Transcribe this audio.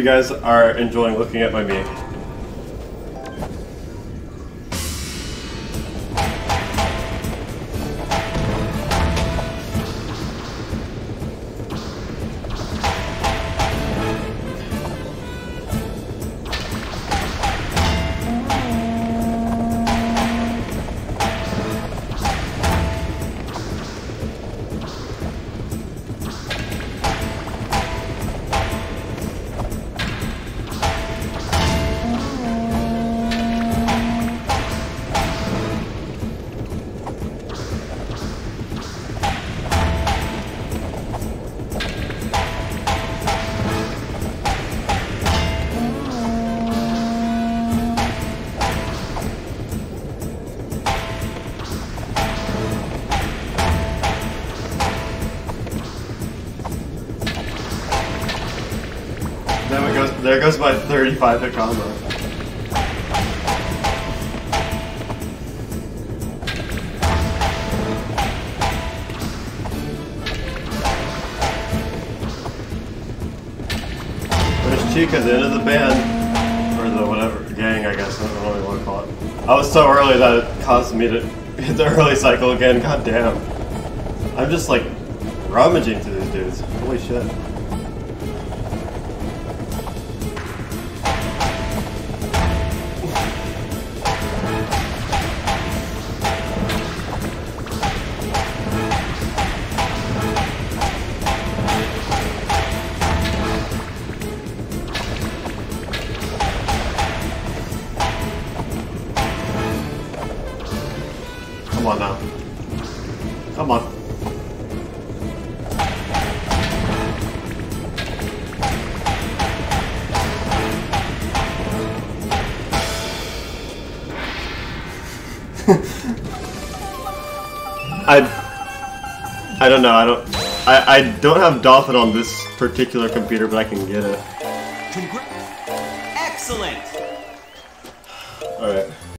You guys are enjoying looking at my meat. There goes my 35-hit combo. There's Chica, the end of the band. Or the whatever, gang, I guess. I don't know what you want to call it. I was so early that it caused me to hit the early cycle again. God damn. I'm just like rummaging through these dudes. Holy shit. Come on now. Come on. I don't know. I don't have Dolphin on this particular computer, but I can get it. Excellent. All right.